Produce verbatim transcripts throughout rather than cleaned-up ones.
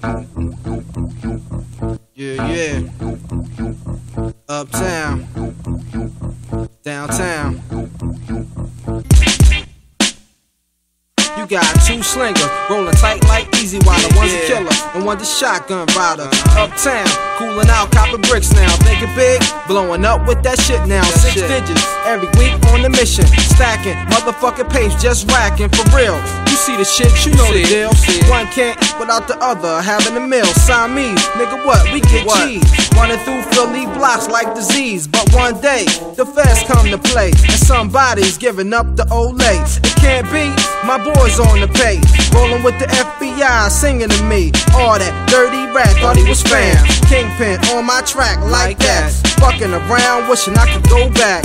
Yeah, yeah. Uptown. Downtown. You got two slingers, rolling tight like easy water. One's a killer, and one's a shotgun rider. Uptown, cooling out, copping bricks now. Thinking big, blowing up with that shit now. Six digits, every week on the mission. Stacking, motherfucking pace, just racking, for real. See the shit, you know the deal. One can't without the other, having a meal. Siamese, nigga, what? We get what? Cheese. Running through Philly blocks like disease. But one day, the feds come to play, and somebody's giving up the old lace. It can't be, my boy's on the pay. Rolling with the F B I, singing to me. All that dirty rap, thought he was fam. Kingpin on my track like that. Fucking around, wishing I could go back.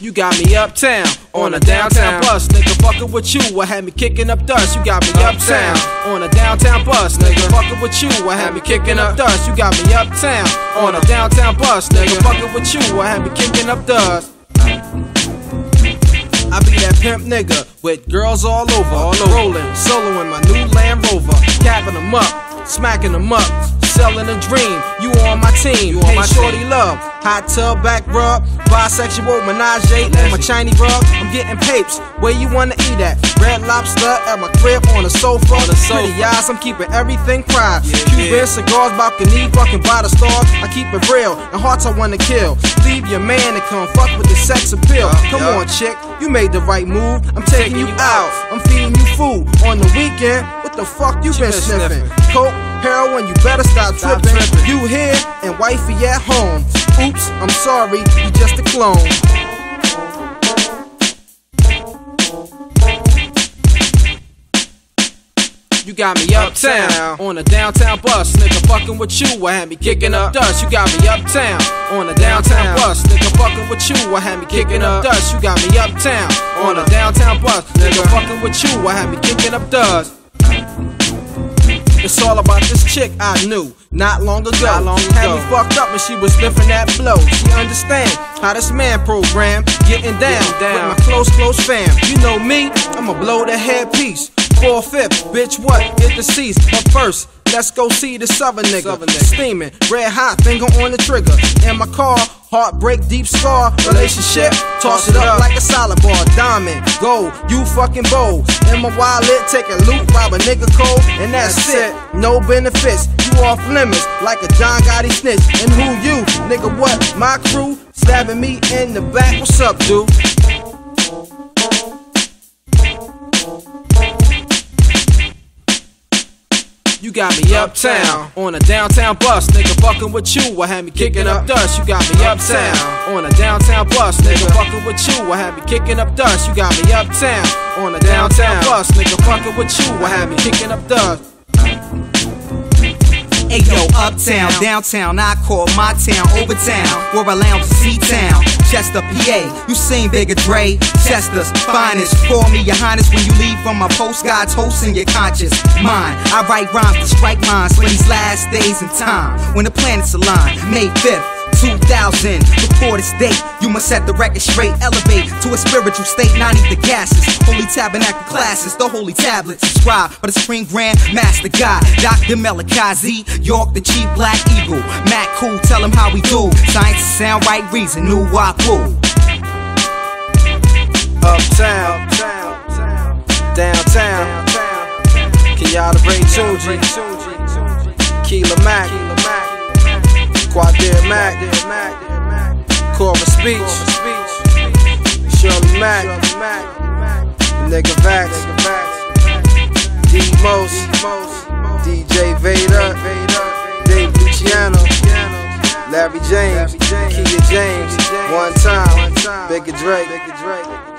You got me uptown, on a downtown bus, nigga, fucking with you, I had me kicking up dust. You got me uptown, on a downtown bus, nigga, fucking with you, I had me kicking up dust. You got me uptown, on a downtown bus, nigga, fucking with you, I had me kicking up dust. I be that pimp nigga, with girls all over, all over. Rolling, soloing my new Land Rover, capping them up, smacking them up. Selling a dream, you on my team. You on my shorty love, hot tub back rub, bisexual menage on my Chinese rug. I'm getting papes, where you wanna eat at? Red Lobster at my crib on the sofa. Pretty eyes, I'm keeping everything private. Cuban cigars, balcony, fucking by the stars. I keep it real, and hearts I wanna kill. Leave your man and come fuck with the sex appeal. Come on, chick, you made the right move. I'm taking you out, I'm feeding you food on the weekend. What the fuck you been sniffing? Coke, heroin, you better stop. Stop tripping. Tripping. You here and wifey at home. Oops, I'm sorry, you just a clone. You got me uptown, on a downtown bus, nigga, fucking with you, I had me kicking up dust. You got me uptown, on a downtown bus, nigga, fucking with you, I had me kicking up dust. You got me uptown, on a downtown bus, nigga, fucking with you, I had me kicking up dust. It's all about this chick I knew not long ago. Not long ago. Had me fucked up when she was lifting that blow. She understand how this man programmed, getting down, getting down with my close, close fam. You know me, I'ma blow the headpiece. four fifths, bitch, what? Get deceased. But first, let's go see the southern nigga. Southern nigga. Steaming, red hot, finger on the trigger. In my car, heartbreak, deep scar. Relationship, toss it up like a salad bar. Diamond, gold, you fucking bold. In my wallet, take a loot, rob a nigga cold. And that's, that's it, no benefits. You off limits, like a John Gotti snitch. And who you, nigga, what? My crew, stabbing me in the back. What's up, dude? You got me uptown, on a downtown bus, nigga, fucking with you, I had me kicking up dust. You got me uptown, on a downtown bus, nigga, fucking with you, I had me kicking up dust. You got me uptown, on a downtown bus, nigga, fucking with you, I had me kicking up dust. Ayo, uptown, downtown, I call my town, overtown, where I lounge C-town, Chester, P A, you seen Baker Drake, Chester's finest, call me your highness when you leave from my post, God's hosting your conscious mind, I write rhymes to strike minds for these last days in time, when the planets align, May fifth, two thousand, before this date, you must set the record straight, elevate to a spiritual state, not eat the gases, holy tabernacle classes, the holy tablet, subscribe by the Supreme Grand Master God, Doctor Melikaze, York, the G Black Eagle, Mack Cool, tell him how we do, science sound right reason, new wapu. Uptown, downtown, Keila Ray Tungji, Killa Mack, Qua Deir Mac, Cora Speech, Shirley Mac, Nigga Vax, D-Most, D J Vader, Dave Luciano, Larry James, Killa James, One Time, Baker Drake.